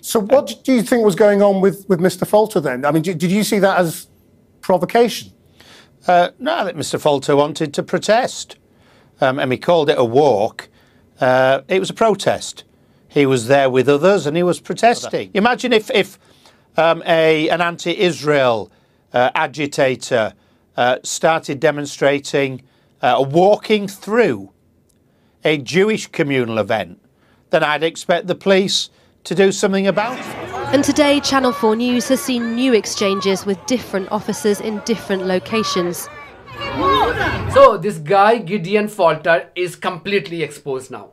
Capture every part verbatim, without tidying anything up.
So what um, do you think was going on with, with Mister Falter then? I mean, did, did you see that as provocation? Uh, no, I think Mister Falter wanted to protest. Um, and he called it a walk. Uh, it was a protest. He was there with others and he was protesting. Okay. Imagine if, if um, a, an anti-Israel uh, agitator uh, started demonstrating, uh, walking through a Jewish communal event, then I'd expect the police to do something about it. And today, Channel four News has seen new exchanges with different officers in different locations. So this guy, Gideon Falter, is completely exposed now.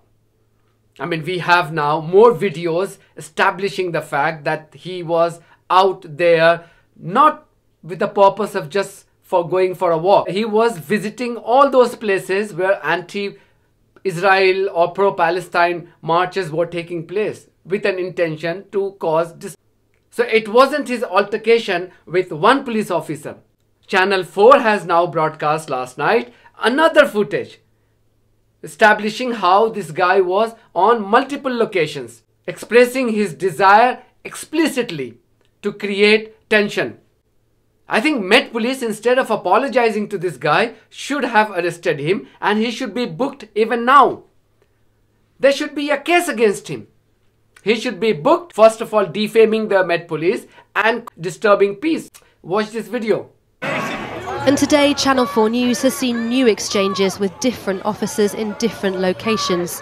I mean, we have now more videos establishing the fact that he was out there, not with the purpose of just for going for a walk. He was visiting all those places where anti-Israel or pro-Palestine marches were taking place, with an intention to cause dis. So it wasn't his altercation with one police officer. Channel four has now broadcast last night another footage establishing how this guy was on multiple locations, expressing his desire explicitly to create tension. I think Met Police, instead of apologizing to this guy, should have arrested him and he should be booked even now. There should be a case against him. He should be booked, first of all, defaming the Met Police and disturbing peace. Watch this video. And today, Channel four News has seen new exchanges with different officers in different locations.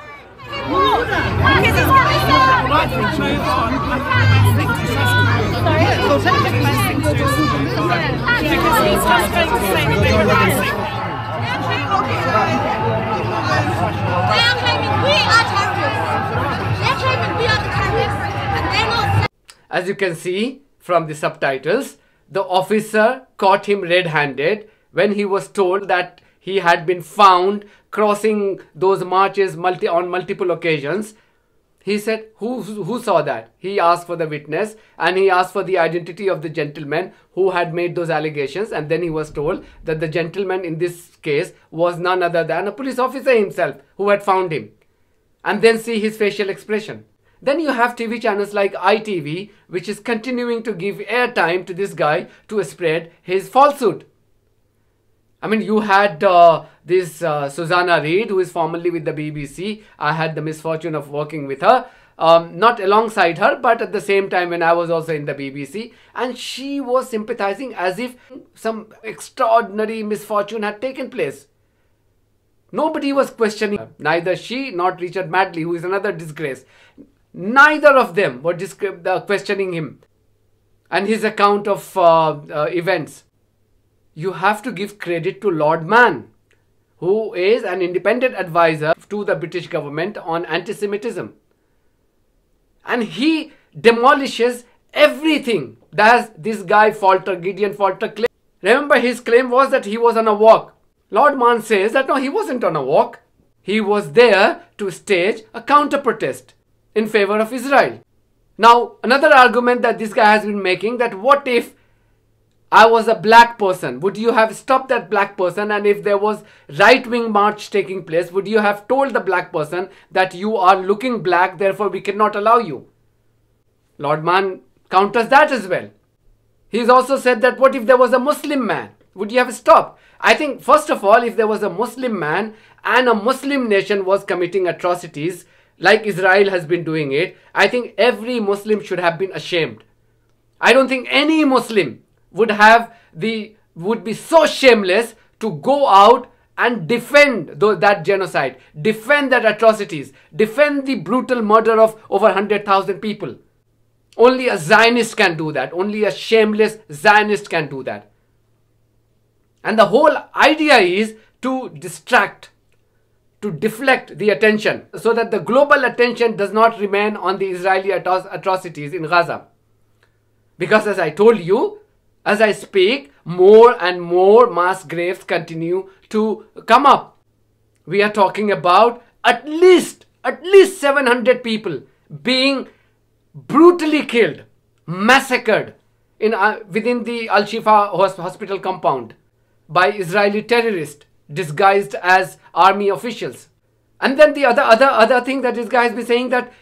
As you can see from the subtitles, the officer caught him red-handed when he was told that he had been found crossing those marches multi on multiple occasions. He said, who, who saw that? He asked for the witness and he asked for the identity of the gentleman who had made those allegations, and then he was told that the gentleman in this case was none other than a police officer himself who had found him. And then see his facial expression. Then you have T V channels like I T V, which is continuing to give airtime to this guy to spread his falsehood. I mean, you had uh, this uh, Susanna Reid, who is formerly with the B B C. I had the misfortune of working with her, um, not alongside her, but at the same time when I was also in the B B C. And she was sympathizing as if some extraordinary misfortune had taken place. Nobody was questioning her. Neither she nor Richard Madley, who is another disgrace. Neither of them were uh, questioning him and his account of uh, uh, events. You have to give credit to Lord Mann, who is an independent advisor to the British government on anti-Semitism. And he demolishes everything that this guy Falter, Gideon Falter, claimed. Remember, his claim was that he was on a walk. Lord Mann says that no, he wasn't on a walk. He was there to stage a counter-protest in favor of Israel. Now, another argument that this guy has been making, that what if I was a black person? Would you have stopped that black person? And if there was right-wing march taking place, would you have told the black person that you are looking black, therefore we cannot allow you? Lord Mann counters that as well. He's also said that what if there was a Muslim man? Would you have stopped? I think, first of all, if there was a Muslim man and a Muslim nation was committing atrocities, like Israel has been doing it, I think every Muslim should have been ashamed. I don't think any Muslim would have the would be so shameless to go out and defend th that genocide, defend that atrocities, defend the brutal murder of over one hundred thousand people. Only a Zionist can do that. Only a shameless Zionist can do that. And the whole idea is to distract, to deflect the attention so that the global attention does not remain on the Israeli atro- atrocities in Gaza. Because as I told you, as I speak, more and more mass graves continue to come up. We are talking about at least, at least seven hundred people being brutally killed, massacred in, uh, within the Al-Shifa hospital compound by Israeli terrorists disguised as army officials. And then the other other other thing that this guy has been saying, that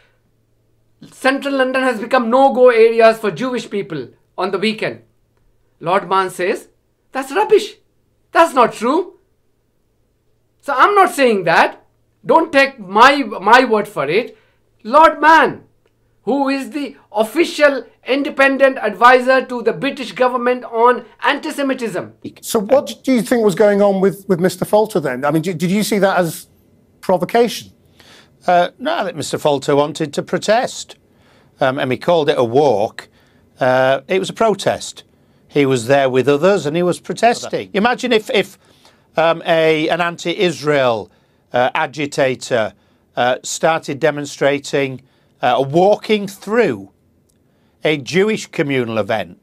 Central London has become no-go areas for Jewish people on the weekend. Lord Mann says, that's rubbish. That's not true. So I'm not saying that. Don't take my, my word for it. Lord Mann, who is the official independent advisor to the British government on anti-Semitism. So what do you think was going on with, with Mister Falter then? I mean, did you see that as provocation? Uh, no, I think Mister Falter wanted to protest. Um, and he called it a walk. Uh, it was a protest. He was there with others and he was protesting. Imagine if, if um, a, an anti-Israel uh, agitator uh, started demonstrating, uh, walking through a Jewish communal event,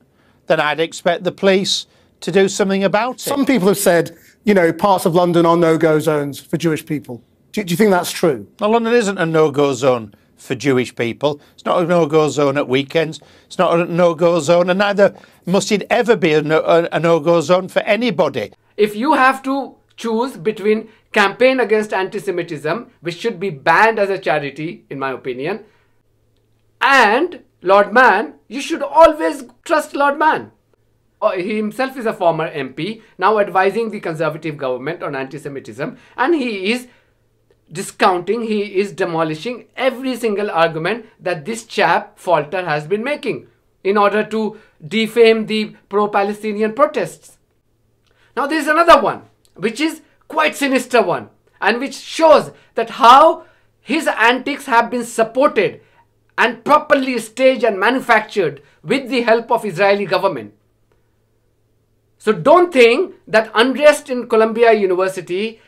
then I'd expect the police to do something about it. Some people have said, you know, parts of London are no-go zones for Jewish people. Do, do you think that's true? Well, London isn't a no-go zone for Jewish people. It's not a no-go zone at weekends. It's not a no-go zone, and neither must it ever be a no-go zone for anybody. If you have to choose between campaign against anti-Semitism, which should be banned as a charity, in my opinion, and Lord Mann, you should always trust Lord Mann. He himself is a former M P, now advising the Conservative government on anti-Semitism, and he is discounting, he is demolishing every single argument that this chap, Falter, has been making in order to defame the pro-Palestinian protests. Now there is another one, which is quite sinister one, and which shows that how his antics have been supported and properly staged and manufactured with the help of Israeli government. So don't think that unrest in Columbia University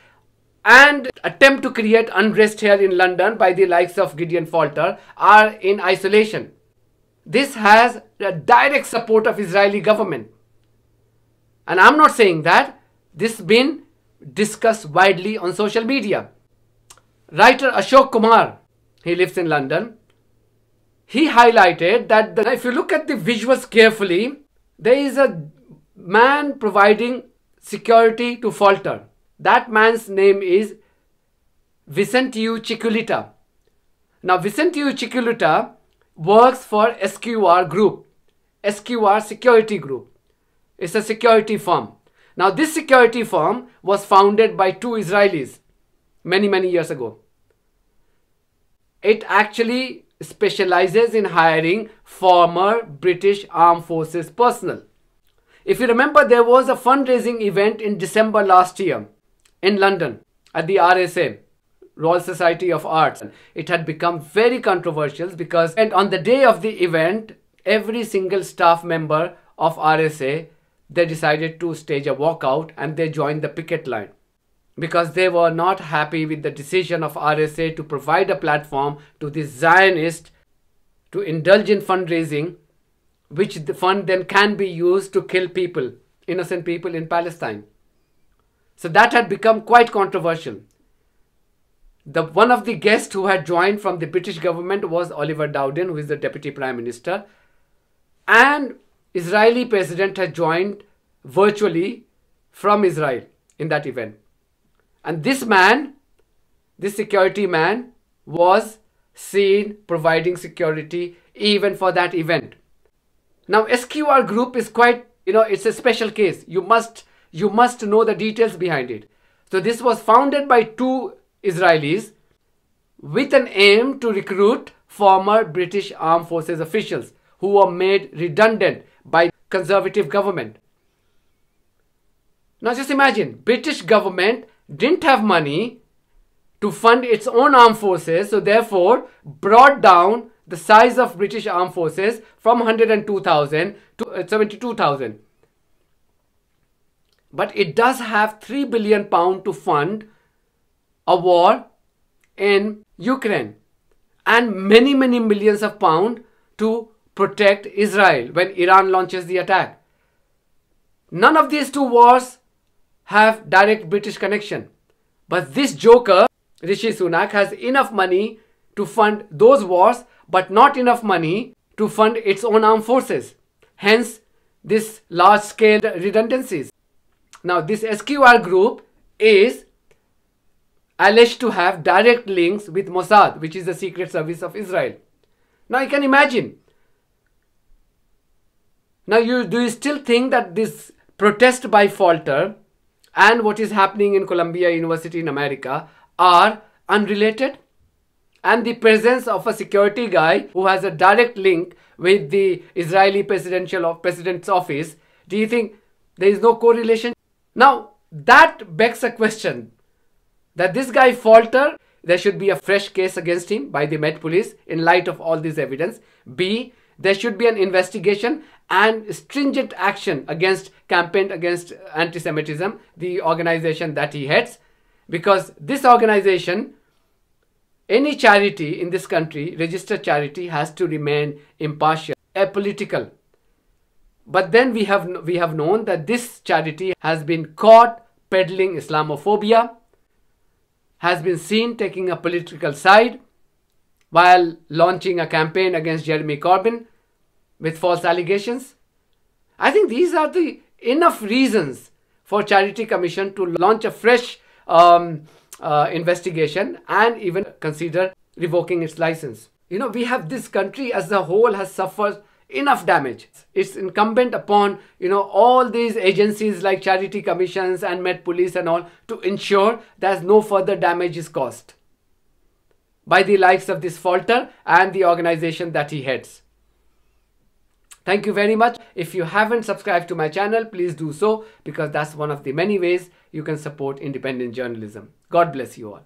and attempt to create unrest here in London by the likes of Gideon Falter are in isolation. This has a direct support of Israeli government. And I'm not saying that. This has been discussed widely on social media. Writer Ashok Kumar, he lives in London, he highlighted that the, if you look at the visuals carefully, there is a man providing security to Falter. That man's name is Vicentiu Chiculita. Now, Vicentiu Chiculita works for S Q R Group, S Q R Security Group. It's a security firm. Now, this security firm was founded by two Israelis many, many years ago. It actually specializes in hiring former British Armed Forces personnel. If you remember, there was a fundraising event in December last year in London at the R S A, Royal Society of Arts. It had become very controversial because on the day of the event, every single staff member of R S A, they decided to stage a walkout and they joined the picket line because they were not happy with the decision of R S A to provide a platform to the Zionists to indulge in fundraising, which the fund then can be used to kill people, innocent people in Palestine. So that had become quite controversial. The, one of the guests who had joined from the British government was Oliver Dowden, who is the Deputy Prime Minister, and Israeli President had joined virtually from Israel in that event. And this man, this security man, was seen providing security even for that event. Now, S Q R Group is quite, you know, it's a special case. You must, you must know the details behind it. So this was founded by two Israelis with an aim to recruit former British Armed Forces officials who were made redundant by Conservative government. Now just imagine, British government didn't have money to fund its own armed forces, so therefore brought down the size of British Armed Forces from one hundred two thousand to seventy-two thousand. But it does have three billion pounds to fund a war in Ukraine and many, many millions of pounds to protect Israel when Iran launches the attack. None of these two wars have direct British connection. But this joker, Rishi Sunak, has enough money to fund those wars, but not enough money to fund its own armed forces. Hence, this large-scale redundancies. Now, this S Q R Group is alleged to have direct links with Mossad, which is the secret service of Israel. Now you can imagine. Now you do you still think that this protest by Falter and what is happening in Columbia University in America are unrelated? And the presence of a security guy who has a direct link with the Israeli presidential of president's office, do you think there is no correlation? Now that begs a question, that this guy Falter, there should be a fresh case against him by the Met Police in light of all this evidence. B, there should be an investigation and stringent action against campaign against anti-Semitism, the organization that he heads, because this organization, any charity in this country, registered charity, has to remain impartial, apolitical. But then we have we have known that this charity has been caught peddling Islamophobia, has been seen taking a political side while launching a campaign against Jeremy Corbyn with false allegations. I think these are the enough reasons for Charity Commission to launch a fresh um, Uh, investigation and even consider revoking its license. You know, we have this country as a whole has suffered enough damage. It's incumbent upon, you know, all these agencies like Charity Commissions and Met Police and all to ensure that no further damage is caused by the likes of this Falter and the organization that he heads. Thank you very much. If you haven't subscribed to my channel, please do so, because that's one of the many ways you can support independent journalism. God bless you all.